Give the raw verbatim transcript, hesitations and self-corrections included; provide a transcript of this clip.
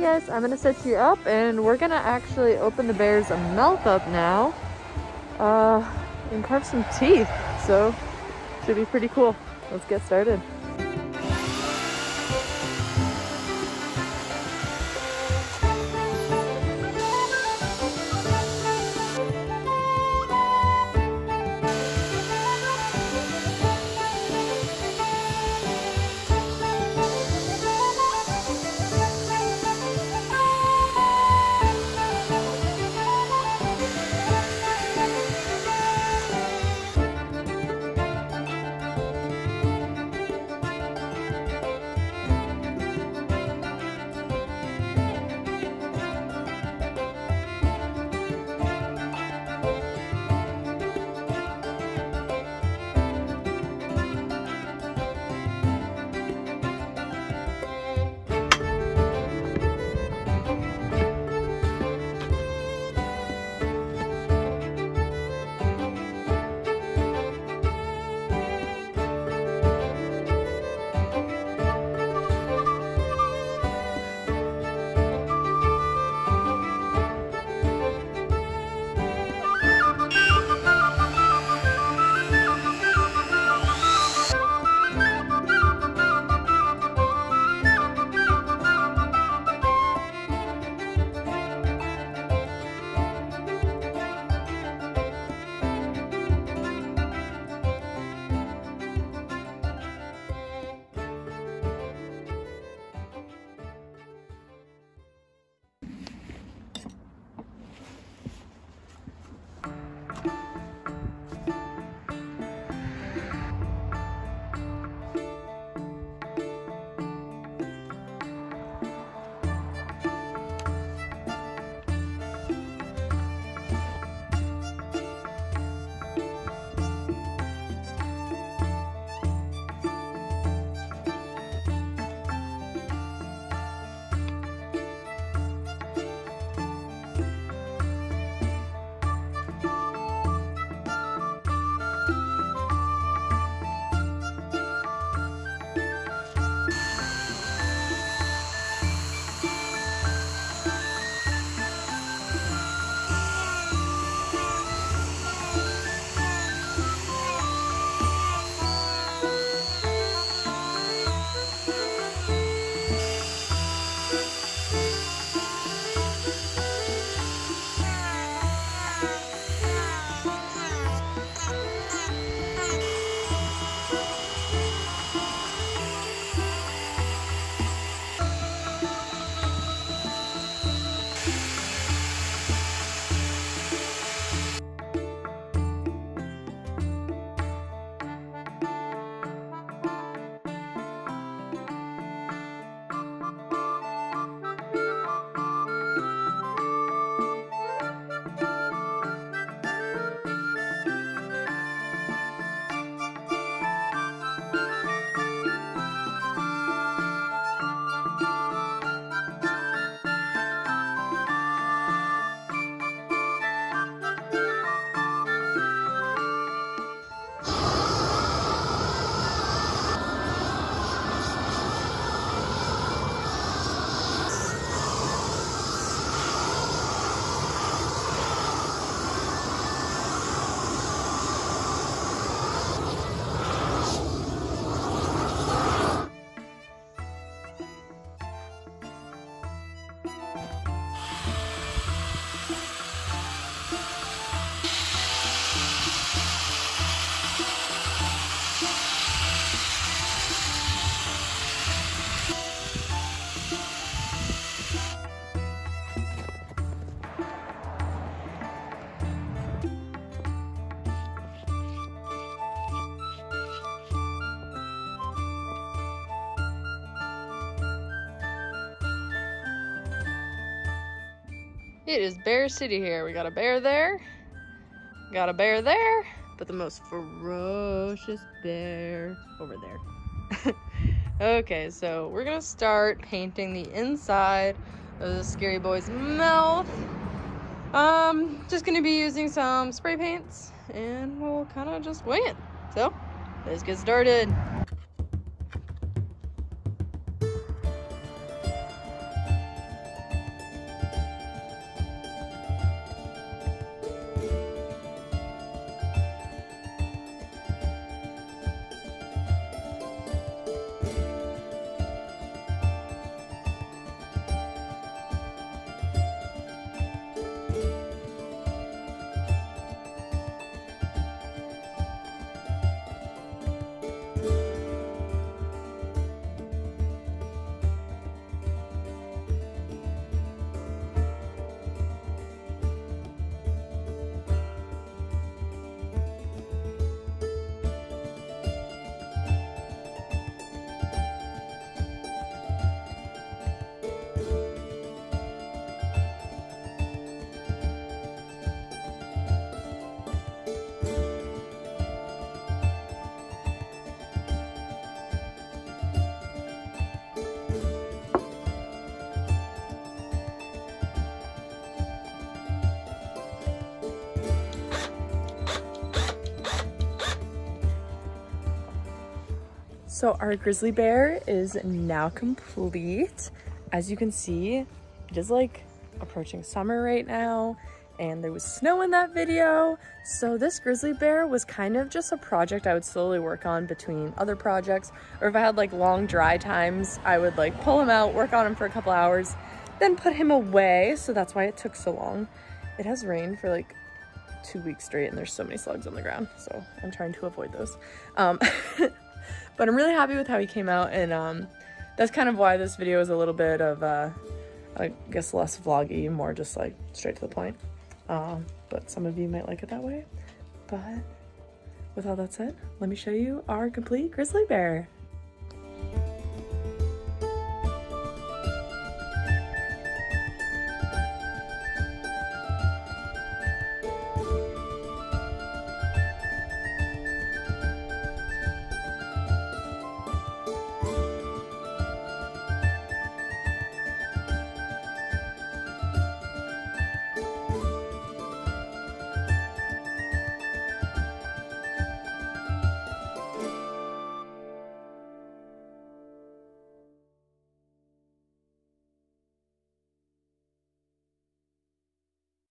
Hi guys, I'm gonna set you up and we're gonna actually open the bear's mouth up now uh, and carve some teeth. So should be pretty cool. Let's get started. It is Bear City here. We got a bear there, got a bear there, but the most ferocious bear over there. Okay, so we're gonna start painting the inside of the Scary Boy's mouth. Um, just gonna be using some spray paints and we'll kind of just wing it. So let's get started. So our grizzly bear is now complete. As you can see, it is like approaching summer right now, and there was snow in that video. So this grizzly bear was kind of just a project I would slowly work on between other projects, or if I had like long dry times, I would like pull him out, work on him for a couple hours, then put him away. So that's why it took so long. It has rained for like two weeks straight and there's so many slugs on the ground, so I'm trying to avoid those. Um, but I'm really happy with how he came out, and um, that's kind of why this video is a little bit of, uh, I guess, less vloggy, more just like straight to the point. Um, but some of you might like it that way. But with all that said, let me show you our complete grizzly bear.